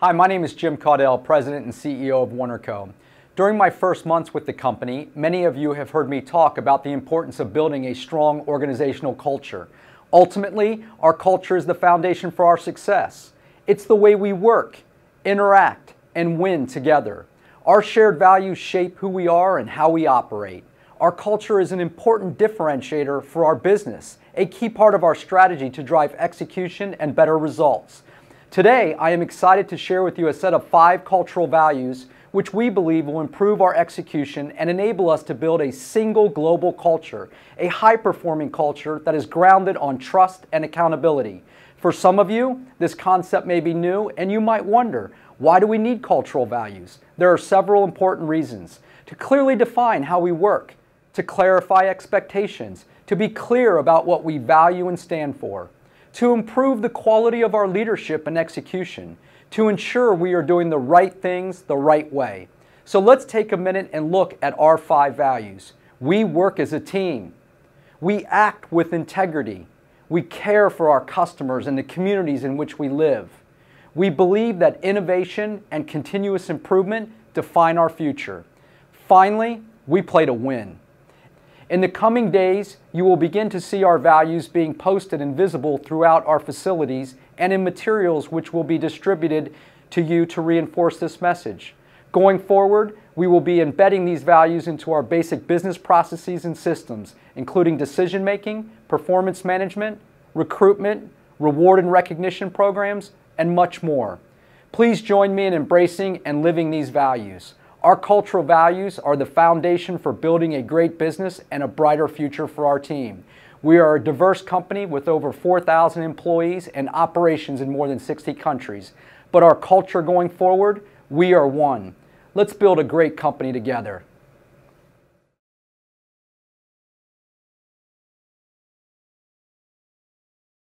Hi, my name is Jim Caudill, President and CEO of Werner Co. During my first months with the company, many of you have heard me talk about the importance of building a strong organizational culture. Ultimately, our culture is the foundation for our success. It's the way we work, interact, and win together. Our shared values shape who we are and how we operate. Our culture is an important differentiator for our business, a key part of our strategy to drive execution and better results. Today, I am excited to share with you a set of 5 cultural values which we believe will improve our execution and enable us to build a single global culture, a high-performing culture that is grounded on trust and accountability. For some of you, this concept may be new, and you might wonder, why do we need cultural values? There are several important reasons. To clearly define how we work, to clarify expectations, to be clear about what we value and stand for, to improve the quality of our leadership and execution, to ensure we are doing the right things the right way. So let's take a minute and look at our 5 values. We work as a team. We act with integrity. We care for our customers and the communities in which we live. We believe that innovation and continuous improvement define our future. Finally, we play to win. In the coming days, you will begin to see our values being posted and visible throughout our facilities and in materials which will be distributed to you to reinforce this message. Going forward, we will be embedding these values into our basic business processes and systems, including decision-making, performance management, recruitment, reward and recognition programs, and much more. Please join me in embracing and living these values. Our cultural values are the foundation for building a great business and a brighter future for our team. We are a diverse company with over 4,000 employees and operations in more than 60 countries. But our culture going forward, we are one. Let's build a great company together.